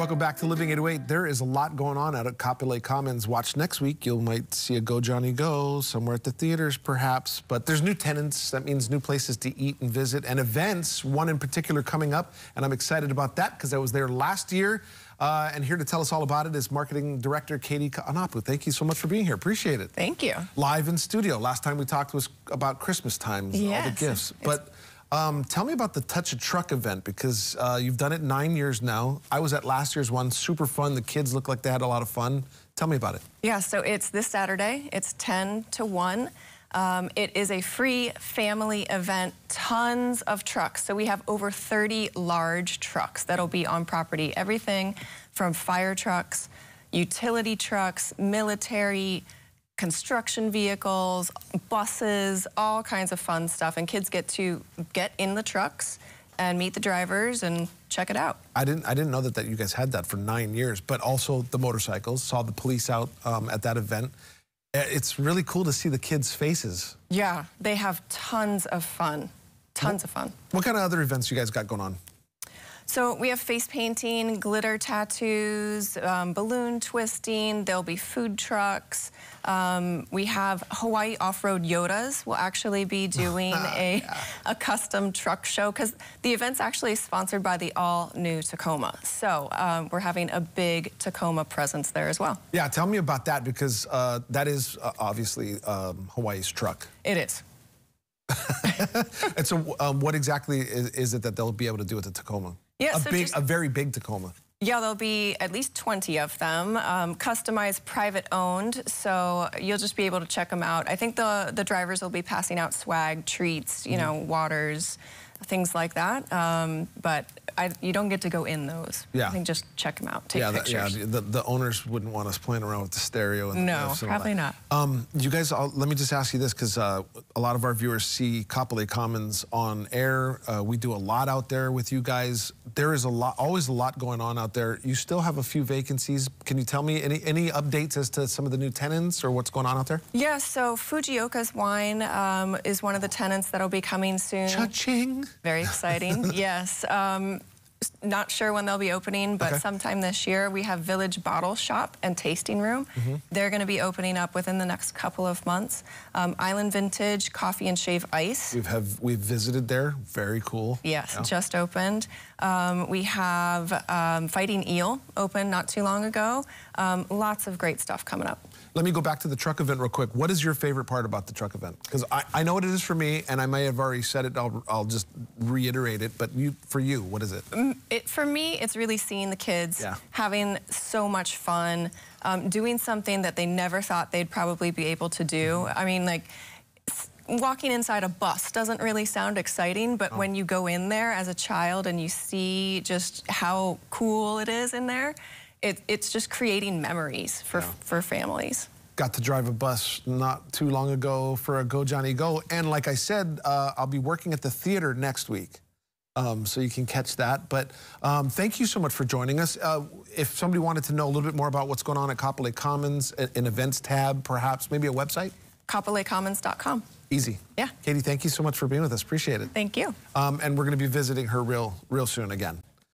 Welcome back to Living 808. There is a lot going on out at Kapolei Commons. Watch next week. You might see a Go Johnny Go somewhere at the theaters, perhaps. But there's new tenants. That means new places to eat and visit and events, one in particular coming up. And I'm excited about that because I was there last year. And here to tell us all about it is Marketing Director Katie Kaanapu. Thank you so much for being here. Appreciate it. Thank you. Live in studio. Last time we talked was about Christmas time, yes, all the gifts. But tell me about the Touch a Truck event, because you've done it 9 years now. I was at last year's one, super fun. The kids looked like they had a lot of fun. Tell me about it. Yeah, so it's this Saturday. It's 10 to 1. It is a free family event, tons of trucks. So we have over 30 large trucks that'll be on property. Everything from fire trucks, utility trucks, military, construction vehicles, buses, all kinds of fun stuff. And kids get to get in the trucks and meet the drivers and check it out. I didn't know that you guys had that for 9 years, but also the motorcycles, saw the police out at that event. It's really cool to see the kids' faces. Yeah, they have tons of fun. Tons of fun. What kind of other events you guys got going on? So we have face painting, glitter tattoos, balloon twisting. There'll be food trucks. We have Hawaii Off-Road Yodas. We'll actually be doing a custom truck show, because the event's actually sponsored by the all-new Tacoma. So we're having a big Tacoma presence there as well. Yeah, tell me about that, because that is obviously Hawaii's truck. It is. And so what exactly is it that they'll be able to do with the Tacoma? Yeah, a very big Tacoma. Yeah, there'll be at least 20 of them, customized, private-owned, so you'll just be able to check them out. I think the drivers will be passing out swag, treats, you know, waters, things like that. But you don't get to go in those. Yeah. I think just check them out, take pictures. Yeah, the owners wouldn't want us playing around with the stereo. And no, the probably not. You guys, let me just ask you this, because a lot of our viewers see Kapolei Commons on air. We do a lot out there with you guys. There is always a lot going on out there. You still have a few vacancies. Can you tell me any updates as to some of the new tenants or what's going on out there? Yeah, so Fujioka's Wine is one of the tenants that'll be coming soon. Cha-ching. Very exciting, yes. Not sure when they'll be opening, but sometime this year. We have Village Bottle Shop and Tasting Room. They're going to be opening up within the next couple of months. Island Vintage Coffee and Shave Ice. We've visited there. Very cool. Yes, just opened. We have Fighting Eel opened not too long ago. Lots of great stuff coming up. Let me go back to the truck event real quick. What is your favorite part about the truck event? Because I know what it is for me, and I may have already said it. I'll just reiterate it. But for you, what is it? For me, it's really seeing the kids having so much fun, doing something that they never thought they'd probably be able to do. I mean, like, walking inside a bus doesn't really sound exciting, but when you go in there as a child and you see just how cool it is in there, it's just creating memories for families. Got to drive a bus not too long ago for a Go Johnny Go. And like I said, I'll be working at the theater next week. So you can catch that. But thank you so much for joining us. If somebody wanted to know a little bit more about what's going on at Kapolei Commons, an events tab perhaps, maybe a website? KapoleiCommons.com. Easy. Yeah. Katie, thank you so much for being with us. Appreciate it. Thank you. And we're going to be visiting her real soon again.